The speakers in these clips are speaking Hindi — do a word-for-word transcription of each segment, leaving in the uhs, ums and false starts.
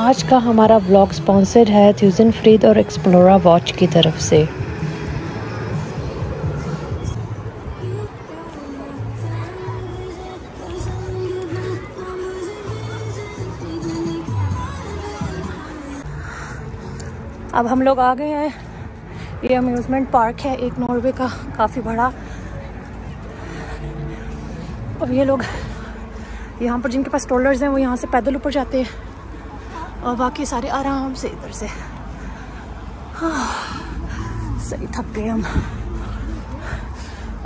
आज का हमारा व्लॉग स्पॉन्सर्ड है ट्यूसेनफ्रीड और एक्सप्लोरा वॉच की तरफ से। अब हम लोग आ गए हैं, ये अम्यूज़मेंट पार्क है एक नॉर्वे का, काफ़ी बड़ा। अब ये लोग यहाँ पर जिनके पास स्ट्रोलर्स हैं वो यहाँ से पैदल ऊपर जाते हैं और बाकी सारे आराम से इधर से। हाँ, सही थक गए हम।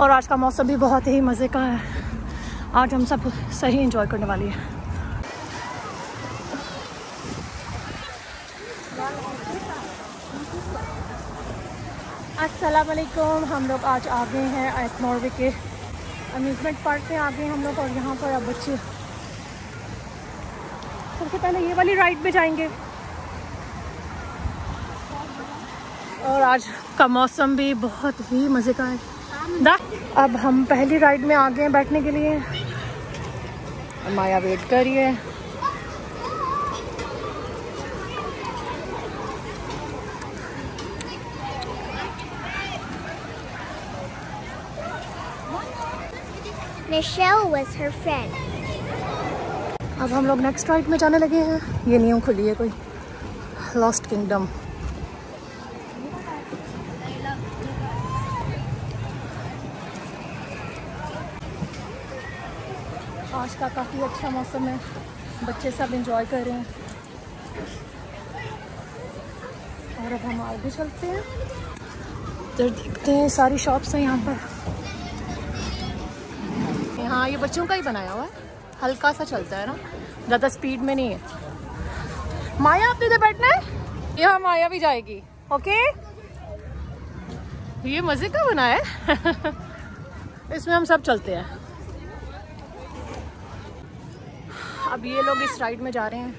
और आज का मौसम भी बहुत ही मज़े का है, आज हम सब सही एंजॉय करने वाली हैं। अस्सलामुअलैकुम, हम लोग आज आ गए हैं नॉर्वे के अम्यूज़मेंट पार्क में, आ गए हम लोग। और यहाँ पर अब बच्चे सबसे पहले ये वाली राइड पे जाएंगे। और आज का मौसम भी बहुत ही मज़े का है दा। अब हम पहली राइड में आ गए हैं बैठने के लिए, माया वेट कर रही है। Michelle was her friend. अब हम लोग नेक्स्ट राइड में जाने लगे हैं। ये न्यू खुली है कोई, लॉस्ट किंगडम। आज का काफ़ी अच्छा मौसम है, बच्चे सब एंजॉय कर रहे हैं। और अब हम आगे चलते हैं, इधर देखते हैं सारी शॉप्स हैं यहाँ पर। हाँ, ये बच्चों का ही बनाया हुआ है, हल्का सा चलता है ना, ज़्यादा स्पीड में नहीं है। माया आपने इधर बैठना है, यहाँ माया भी जाएगी। ओके, ये मज़े का बना है। इसमें हम सब चलते हैं। अब ये लोग इस राइड में जा रहे हैं।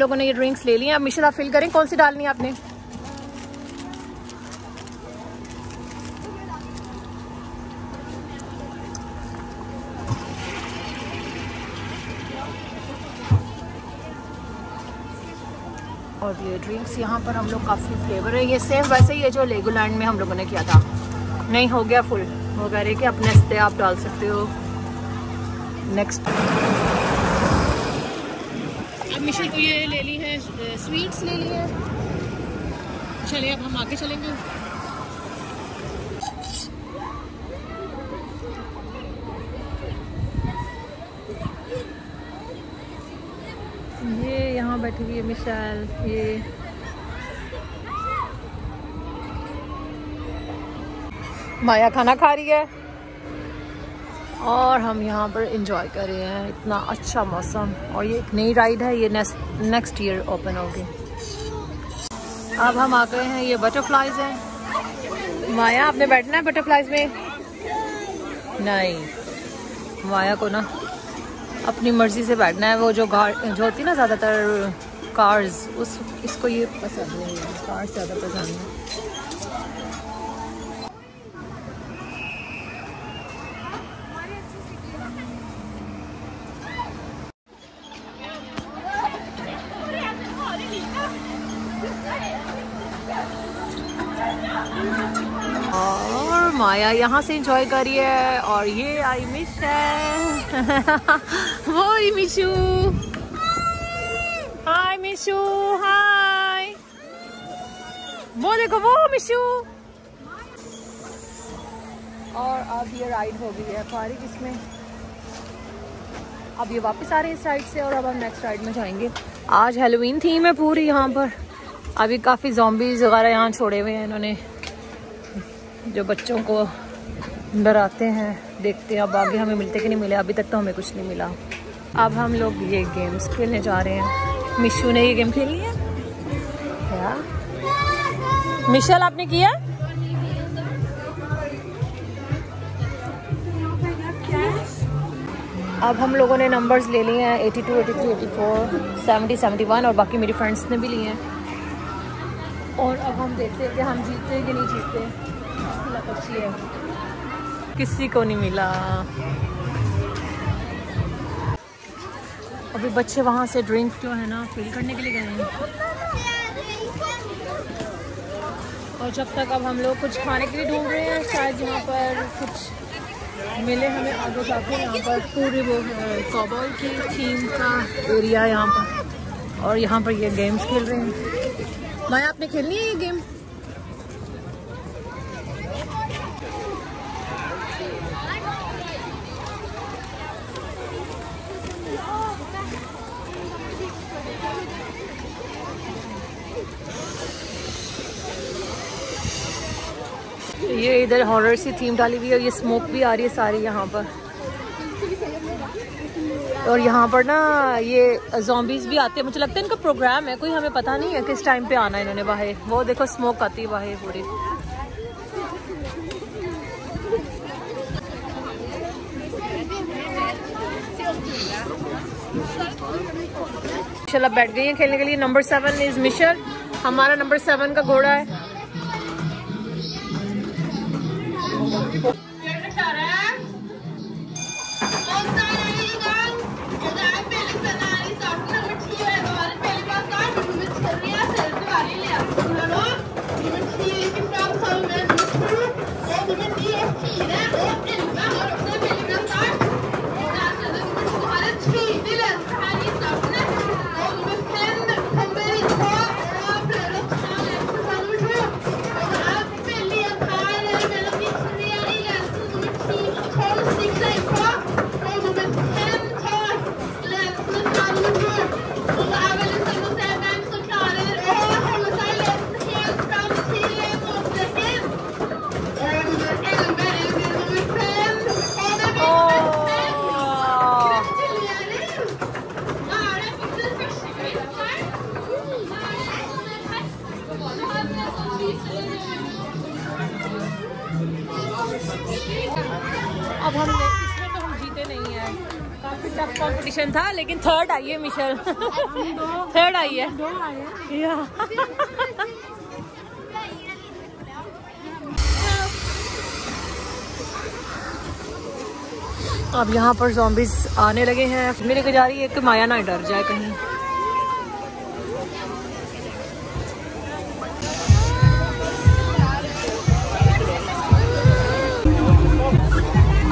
लोगों ने ये ड्रिंक्स ले ली हैं। अब मिशेल आप फिल करें, कौन सी डालनी है आपने। और ये ड्रिंक्स यहाँ पर हम लोग काफ़ी फ्लेवर है, ये सेम वैसे ही है जो लेगोलैंड में हम लोगों ने किया था। नहीं, हो गया फुल वगैरह के अपने से आप डाल सकते हो। नेक्स्ट, अब मिशेल को ये ले ली है, स्वीट्स ले ली है। चलिए अब हम आगे चलेंगे। ये यहाँ बैठी हुई है मिशेल। ये माया खाना खा रही है और हम यहाँ पर इंजॉय कर रहे हैं, इतना अच्छा मौसम। और ये एक नई राइड है, ये नेक्स्ट ईयर ओपन होगी। अब हम आ गए हैं, ये बटरफ्लाइज हैं। माया आपने बैठना है बटरफ्लाइज में। नहीं, माया को ना अपनी मर्ज़ी से बैठना है। वो जो गाड़ी जो होती है ना, ज़्यादातर कार्स, उस इसको ये पसंद नहीं है, कार्स ज़्यादा पसंद है। और माया यहाँ से एंजॉय करी है। और ये आई मिस है। वो ही मिशू। हाय मिशू, हाय। वो देखो, वो मिशू। और अब ये राइड हो गई है फारिग इसमें। अब ये वापस आ रहे हैं इस राइड से और अब हम नेक्स्ट राइड में जाएंगे। आज हैलोवीन थीम है पूरी यहाँ पर। अभी काफ़ी ज़ॉम्बीज वगैरह यहाँ छोड़े हुए हैं इन्होंने, जो बच्चों को डराते हैं। देखते हैं अब आगे हमें मिलते कि नहीं मिले, अभी तक तो हमें कुछ नहीं मिला। अब हम लोग ये गेम्स खेलने जा रहे हैं। मिशू ने ये गेम खेली है क्या? मिशेल आपने किया? अब हम लोगों ने नंबर्स ले लिए हैं eighty two eighty three eighty four seventy seventy one, और बाकी मेरी फ्रेंड्स ने भी लिए हैं। और अब हम देखते हैं कि हम जीतते हैं कि नहीं जीतते। अच्छी है, किसी को नहीं मिला। अभी बच्चे वहाँ से ड्रिंक जो है ना फील करने के लिए गए हैं। और जब तक अब हम लोग कुछ खाने के लिए ढूंढ रहे हैं, शायद यहाँ पर कुछ मिले हमें आगे जाके। यहाँ पर पूरी वो कॉबॉय की थीम का एरिया है यहाँ पर, और यहाँ पर ये गेम्स खेल रहे हैं। माया, आपने खेलनी है ये गेम? ये इधर हॉरर सी थीम डाली हुई है, ये स्मोक भी आ रही है सारी यहाँ पर। और यहाँ पर ना ये ज़ॉम्बीज़ भी आते हैं, मुझे लगता है इनका प्रोग्राम है कोई, हमें पता नहीं है किस टाइम पे आना है इन्होंने। बाहर वो देखो स्मोक आती है बाहर पूरी। चलो बैठ गई है खेलने के लिए। नंबर सेवन इज मिशर, हमारा नंबर सेवन का घोड़ा है। अब हम इसमें तो हम जीते नहीं है, काफी टफ कंपटीशन था, लेकिन थर्ड आई है मिशेल। थर्ड आई है, दो आए हैं। या अब यहाँ पर ज़ॉम्बीज आने लगे हैं। मेरे को जा रही है कि माया ना डर जाए कहीं।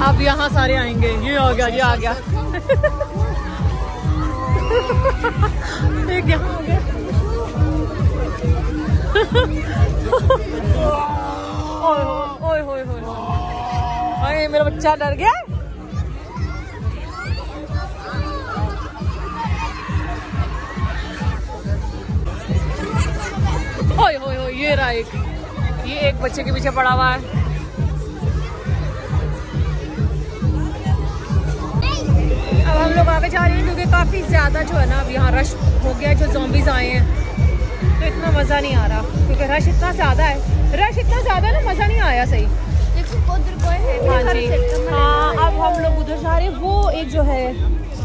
अब यहाँ सारे आएंगे। ये आ गया, ये आ गया, एक यहाँ आ गया। ओए ओए ओए ओए, मेरा बच्चा डर गया। ओए ओए ओए, ये रहा एक, ये एक बच्चे के पीछे पड़ा हुआ है। अब हम लोग आगे जा रहे हैं क्योंकि काफ़ी ज़्यादा जो है ना अब यहाँ रश हो गया, जो ज़ॉम्बीज़ आए हैं, तो इतना मज़ा नहीं आ रहा क्योंकि रश इतना ज़्यादा है। रश इतना ज़्यादा ना मज़ा नहीं आया सही। हाँ जी, हाँ। अब हम लोग उधर जा रहे हैं, वो एक जो है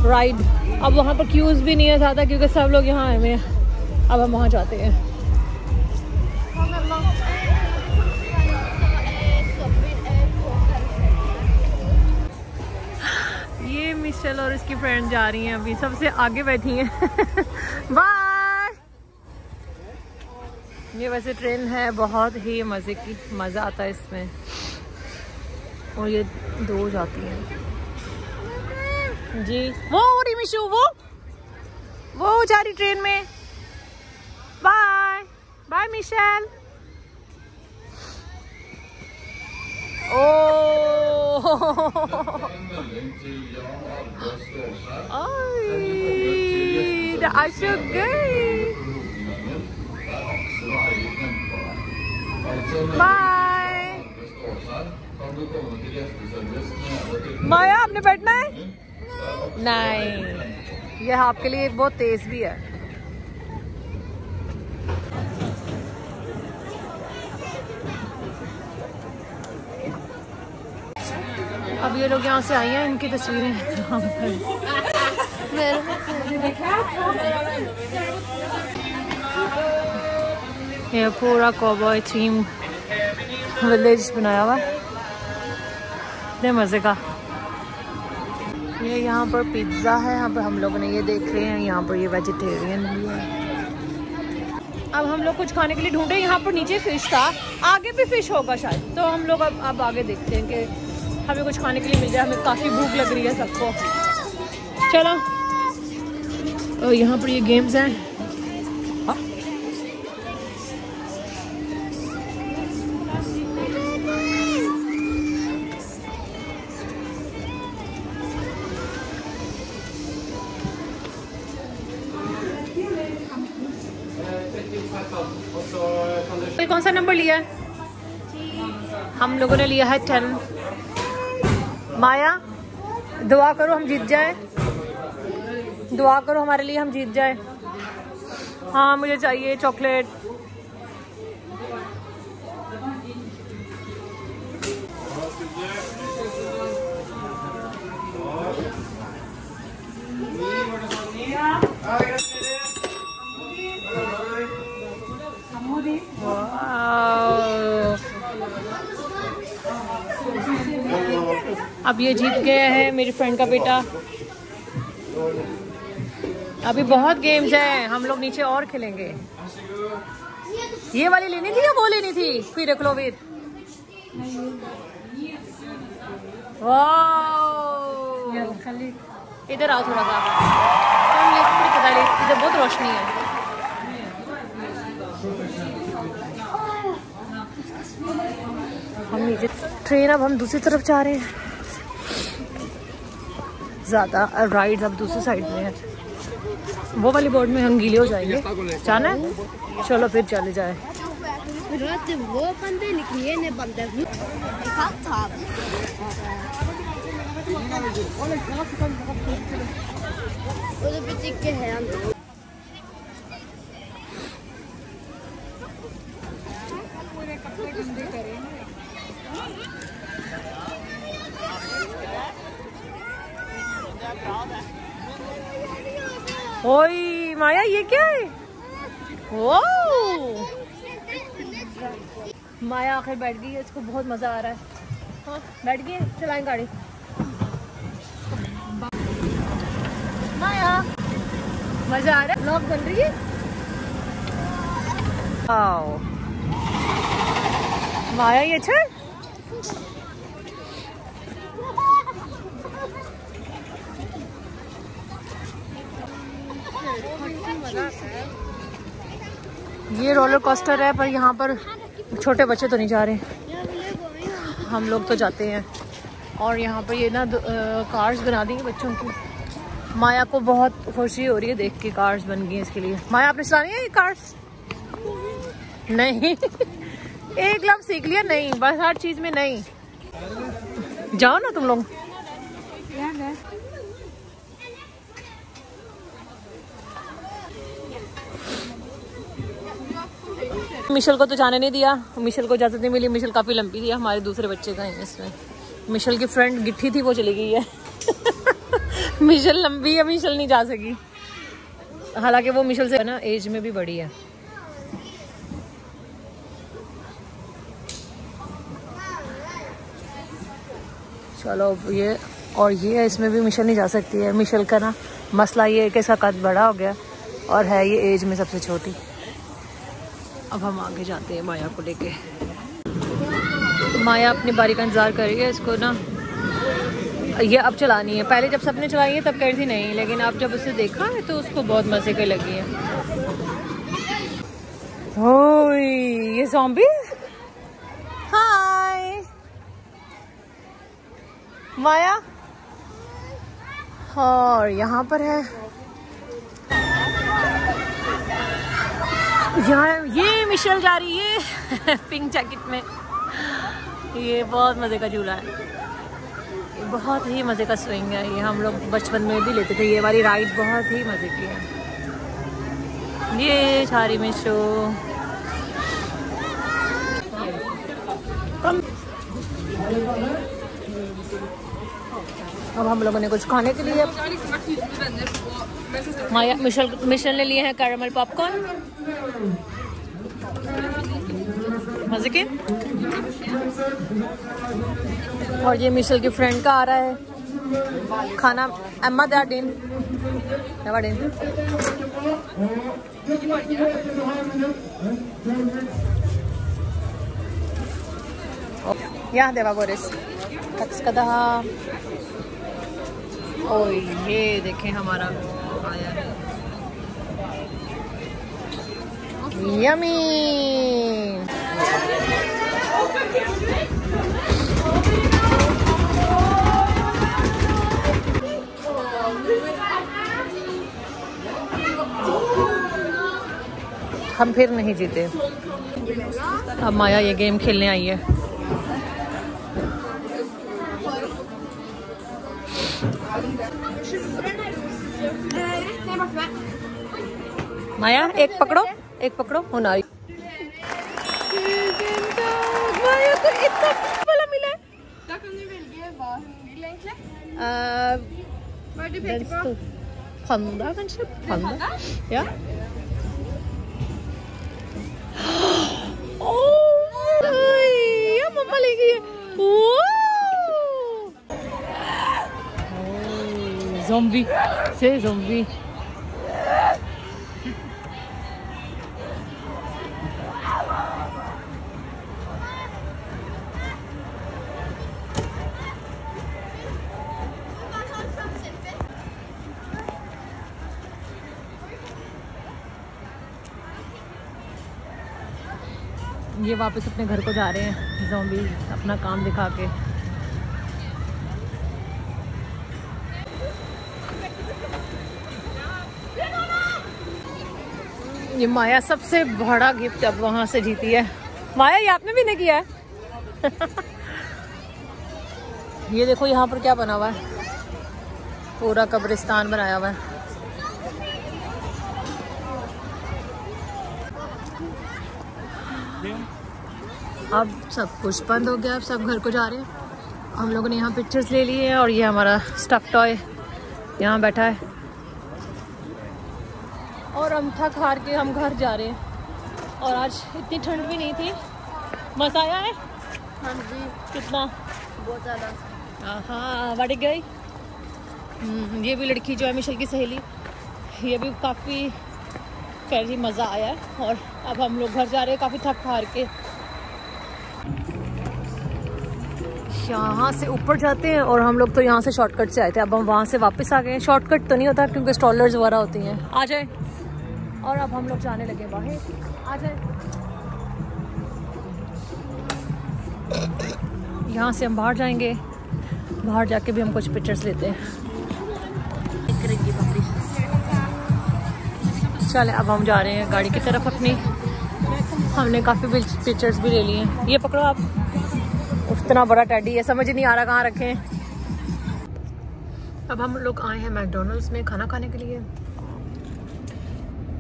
राइड, अब वहाँ पर क्यूज़ भी नहीं है ज़्यादा क्योंकि सब लोग यहाँ आए हुए हैं। अब हम वहाँ जाते हैं। मिशेल और इसकी फ्रेंड जा रही हैं, अभी सबसे आगे बैठी हैं। बाय। ये वैसे ट्रेन है बहुत ही मज़े की, मज़ा आता है इसमें। और ये दो जाती हैं जी। वो हो रही मिशू, वो वो जा रही ट्रेन में। Bye bye Michelle. ओ माया, आपने बैठना है? नहीं, यह आपके लिए बहुत तेज भी है। अब ये लोग यहाँ से आई हैं, इनकी तस्वीरें यहाँ पर। ये पूरा कॉबॉय थीम विलेज बनाया हुआ है, इतने मज़े का। ये यहाँ पर पिज्ज़ा है, यहाँ पर हम लोगों ने ये देख रहे हैं, यहाँ पर ये वेजिटेरियन भी है। अब हम लोग कुछ खाने के लिए ढूंढे, यहाँ पर नीचे फिश था, आगे भी फिश होगा शायद, तो हम लोग अब अब आगे देखते हैं कि हमें कुछ खाने के लिए मिल जाए। हमें काफ़ी भूख लग रही है सबको। चलो, और यहाँ पर ये गेम्स हैं। कौन सा नंबर लिया है? हम लोगों ने लिया है टेन। माया, दुआ करो हम जीत जाए, दुआ करो हमारे लिए हम जीत जाए। हाँ, मुझे चाहिए चॉकलेट। अब ये जीत गया है मेरी फ्रेंड का बेटा। अभी बहुत गेम्स हैं, हम लोग नीचे और खेलेंगे। ये वाली लेनी थी या वो लेनी थी? फिर रख लो। वीर, वाह, इधर आओ थोड़ा सा, इधर बहुत रोशनी है। हम नीचे ट्रेन, अब हम दूसरी तरफ जा रहे हैं। ज़्यादा राइड अब दूसरी साइड में है। वो वाली बोर्ड में हम गीले हो जाएंगे। जाना है? चलो फिर चले जाए। वो बंदे निकले ने बंदे था। ओए माया, ये क्या है? ओ माया आखिर बैठ गई है, इसको बहुत मजा आ रहा है। हाँ, बैठ गई, चलाएं गाड़ी। माया, मजा आ रहा है? ब्लॉग बन रही है। आओ माया, ये अच्छा है। ये रोलर कोस्टर है, पर यहाँ पर छोटे बच्चे तो नहीं जा रहे, हम लोग तो जाते हैं। और यहाँ पर ये ना कार्स बना देंगे बच्चों की। माया को बहुत खुशी हो रही है देख के, कार्स बन गई इसके लिए। माया, आपने चलानी है ये कार्स? नहीं एक लफ्ज सीख लिया, नहीं बस हर चीज़ में नहीं। जाओ ना तुम लोग। मिशेल को तो जाने नहीं दिया, मिशेल को इजाज़त नहीं मिली। मिशेल काफ़ी लंबी थी, हमारे दूसरे बच्चे का है इसमें। मिशेल की फ्रेंड गिट्ठी थी, वो चली गई है। मिशेल लंबी है, मिशेल नहीं जा सकी, हालांकि वो मिशेल से ना एज में भी बड़ी है। चलो ये, और ये है, इसमें भी मिशेल नहीं जा सकती है। मिशेल का ना मसला ये है कि इसका कद बड़ा हो गया और है ये एज में सबसे छोटी। अब हम आगे जाते हैं माया को लेके। माया अपनी बारी का इंतज़ार कर रही है, इसको ना ये अब चलानी है। पहले जब सबने चलाई है तब कह रही थी नहीं, लेकिन अब जब उसे देखा है तो उसको बहुत मज़े के लगी है। ओए, ये ज़ॉम्बी। हाय माया। और यहाँ पर है, यहाँ ये मिशेल जा रही है पिंक जैकेट में। ये बहुत मज़े का झूला है, बहुत ही मज़े का स्विंग है। ये हम लोग बचपन में भी लेते थे, ये वाली राइड बहुत ही मज़े की है। ये सारी मिशो, अब हम लोगों ने कुछ खाने के लिए। माया, मिशेल मिशेल ने लिए हैं कैरामल पॉपकॉर्न, मजे के। और ये मिशेल की फ्रेंड का आ रहा है। खाना अम्मा दे दिन दवा दिन यहाँ देवा गोरेस कदा। ओ ये देखें हमारा आया है यमी। हम फिर नहीं जीते। अब माया ये गेम खेलने आई है। माया एक पकड़ो एक पकड़ो होना ja. Zombie, c'est zombie. ये वापस अपने घर को जा रहे हैं ज़ॉम्बी अपना काम दिखा के। ये माया सबसे बड़ा गिफ्ट अब वहाँ से जीती है। माया ये आपने भी नहीं किया है। ये देखो यहाँ पर क्या बना हुआ है, पूरा कब्रिस्तान बनाया हुआ है। अब सब कुछ बंद हो गया, अब सब घर को जा रहे हैं। हम लोगों ने यहाँ पिक्चर्स ले लिए हैं और ये हमारा स्टफ टॉय यहाँ बैठा है और हम थक हार के हम घर जा रहे हैं। और आज इतनी ठंड भी नहीं थी। मज़ा आया है? हाँ जी। कितना? बहुत ज़्यादा। हाँ बढ़ गई। ये भी लड़की जो है मिशेल की सहेली, ये भी काफ़ी कह रही मज़ा आया। और अब हम लोग घर जा रहे हैं काफ़ी थक हार के। यहाँ से ऊपर जाते हैं और हम लोग तो यहाँ से शॉर्टकट से आए थे, अब हम वहाँ से वापस आ गए हैं। शॉर्टकट तो नहीं होता क्योंकि स्टॉलर्स वगैरह होती हैं। आ जाए। और अब हम लोग जाने लगे बाहर। आ जाए। यहाँ से हम बाहर जाएंगे, बाहर जाके भी हम कुछ पिक्चर्स लेते हैं। चले अब हम जा रहे हैं गाड़ी की तरफ अपनी। हमने काफ़ी पिक्चर्स भी ले लिए हैं। ये पकड़ो आप। इतना बड़ा टैडी है, समझ नहीं आ रहा कहाँ रखें। अब हम लोग आए हैं मैकडोनल्ड्स में खाना खाने के लिए,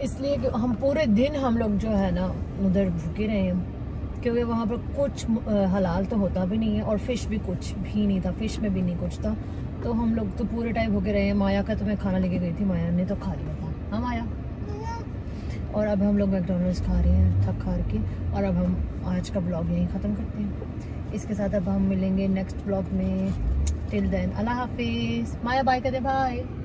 इसलिए कि हम पूरे दिन हम लोग जो है ना उधर भूखे रहे हैं क्योंकि वहाँ पर कुछ हलाल तो होता भी नहीं है और फ़िश भी कुछ भी नहीं था, फ़िश में भी नहीं कुछ था। तो हम लोग तो पूरे टाइम भूखे रहे हैं। माया का तो मैं खाना लेके गई थी, माया ने तो खा लिया था। हाँ माया। और अब हम लोग मैकडोनल्ड्स खा रहे हैं थक हार के। और अब हम आज का ब्लॉग यहीं ख़त्म करते हैं। इसके साथ अब हम मिलेंगे नेक्स्ट ब्लॉग में। टिल देन अल्लाह हाफिज़। माया बाय कर दे भाई।